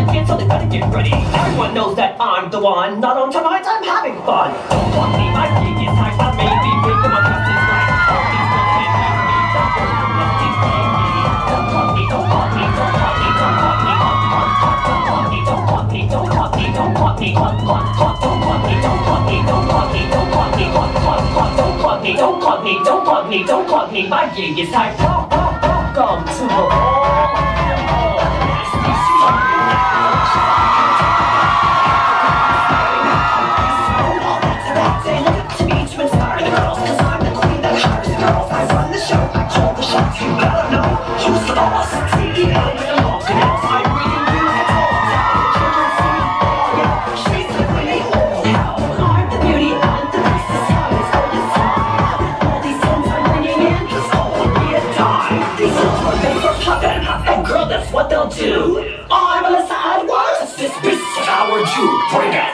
and cancel it, gotta get ready. Everyone knows that I'm the one. Not on tonight, I'm having fun. Don't want me, my peak is high. Stop maybe breaking my cup this night. All these folks can't beat me. That's what I'm wanting, can't be. Don't want me, don't want me, don't want me, don't want me, don't want me, don't want me, don't want me, don't want me, don't want me, don't want me, don't want me, don't want me, don't want me, don't want me, don't want me, don't want me, my gig is high. Welcome to the do. I'm Alyssa Edwards. This bitch devoured you. Bring it.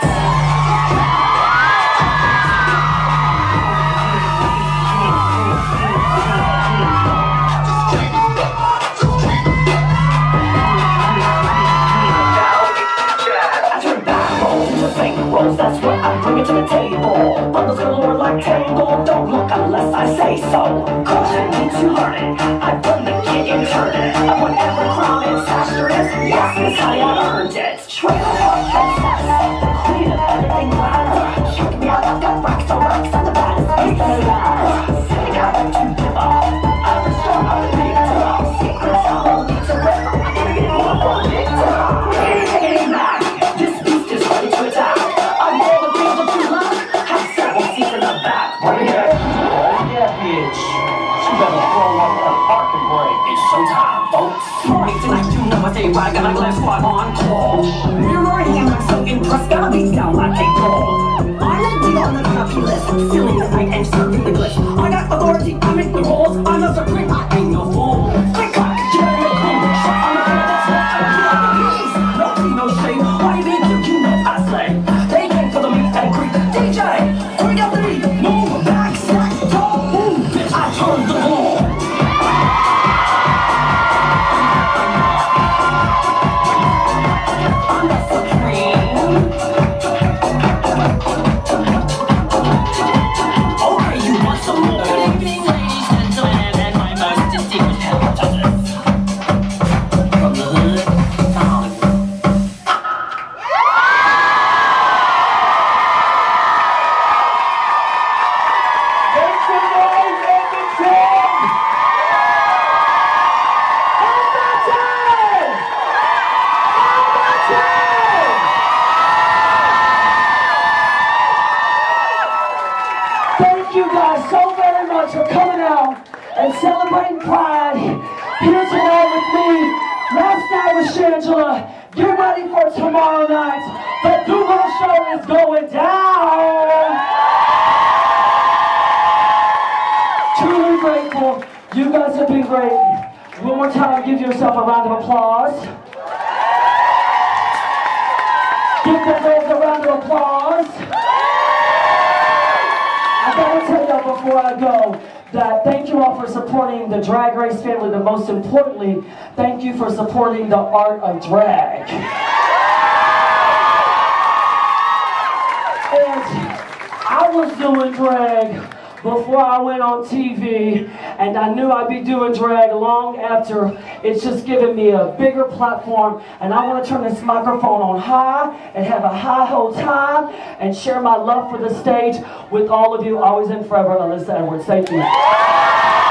I turn back rolls to fake rolls. That's what I bring it to the table. Bundles galore like tangle. Don't look unless I say so. Caution makes you learn it. I burn the kid and turn it. I want every crown and yes, that's how I earned it. True, the queen of everything matters. Check me out, I've got rocks on rocks on the baddest face in the ass. I got what you give up. I'm the storm, I'm the victor. Secrets I won't need to rip. I'm gonna get more for victor. Can't take it back. This beast is ready to attack. I'm all the things that you love. Have several seats in the back. Bring it. Yeah, bitch. She better throw up the parking brake. It's showtime, folks. Like you know my day, I got my glass squad on call. Mirror hand, I'm so impressed, gotta be down like a ball. I'm a deal on the copy list, sealing the night and serving the glitch. I got authority, I make the rules, I'm a supreme, I ain't no fool. Click, clack, jerry, a combo shot, I'm a fan of that's what I feel like it is. No tea, no shade, why even do you know I slay? They came for the meat and creep, DJ, bring out the beat, move back, slack, don't move, bitch, I turn the ball. And celebrating Pride here tonight with me. Last night was Shangela. Get ready for tomorrow night. The Google Show is going down. Truly grateful. You guys have been great. One more time, give yourself a round of applause. Give them both a round of applause. I gotta tell y'all before I go, that thank you all for supporting the Drag Race family, but most importantly, thank you for supporting the art of drag. And I was doing drag before I went on TV, and I knew I'd be doing drag long after. It's just giving me a bigger platform, and I want to turn this microphone on high and have a high whole time and share my love for the stage with all of you, always and forever. Alyssa Edwards, thank you.